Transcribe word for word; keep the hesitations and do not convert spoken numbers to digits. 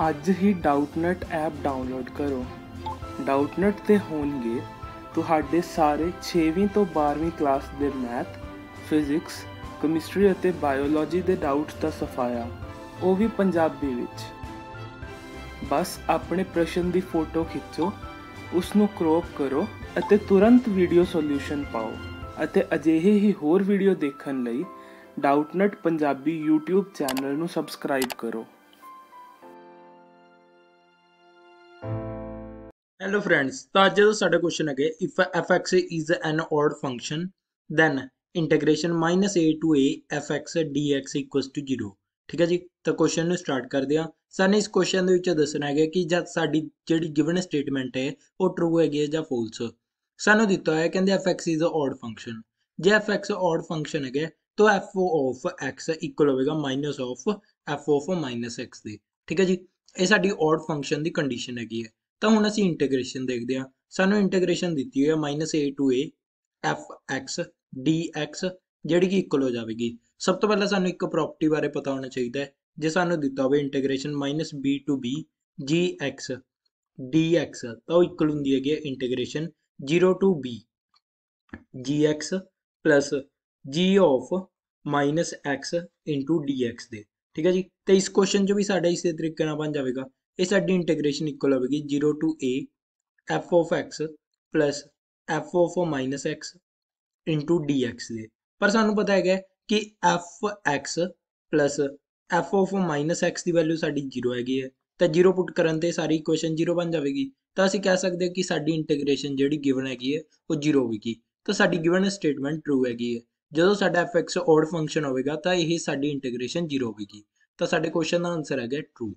आज ही Doubtnut app download करो। डाउटनट ते होणगे तुहाडे सारे छेवीं तो बारहवीं क्लास दे मैथ, फिजिक्स, केमिस्ट्री अते बायोलॉजी दे डाउट्स दा सफाया, ओह भी पंजाबी विच। बस अपने प्रश्न दी फोटो खिच्चो, उसनू क्रॉप करो अते तुरंत वीडियो सॉल्यूशन पाओ अते अजेहे ही होर वीडियो देखण लई डाउटनट पंजाबी यूट्यूब चैनल नू सबसक्राइब करो। Hello friends, तो अज जो साडा क्वेश्चन है if f x is an odd function then integration minus a to a f x d x equals to zero. ठीक है जी, तो क्वेश्चन स्टार्ट कर दिया। सानू इस क्वेश्चन दसना है कि जब साडी जिहड़ी गिवन स्टेटमेंट है वो ट्रू हैगी या फोल्स। सानू दिता है कहते f x is odd function, जे एफ एक्स ऑड फंक्शन है तो एफ ऑफ एक्स इक्वल होगा minus of f of minus x के। ठीक है जी, ये साडी ऑड फंक्शन की कंडीशन हैगी है। तो हम असी इंटीग्रेशन देखते हैं। सानू इंटीग्रेशन दी हुई है minus a to a f x d x जी कि इक्वल हो जाएगी। सब तो पहले सानू एक प्रॉपर्टी बारे पता होना चाहिए। जो सानू दिता हो integration minus b to b g x d x तो इक्वल होंगी है integration zero to b g x plus g of minus x into d x दे। ठीक है जी, तो इस क्वेश्चन जो भी साढ़ा इस तरीके बन जाएगा। ये साडी इंटीग्रेशन इक्वल होगी zero to a f of x plus f of minus x into d x दे। पर सानू पता है कि f x plus f of minus x की वैल्यू साडी जीरो हैगी है, तो जीरो पुट करन ते सारी इक्वेशन जीरो बन जाएगी। तो असीं कह सकते कि साडी इंटीग्रेशन जिहड़ी गिवन हैगी है वो जीरो होगी। तो साडी गिवन स्टेटमेंट ट्रू हैगी है। जदों साडा एफ एक्स ऑड फंक्शन होगा तो यही साडी इंटीग्रेशन जीरो होगी। तो साडे क्वेश्चन का आंसर है ट्रू।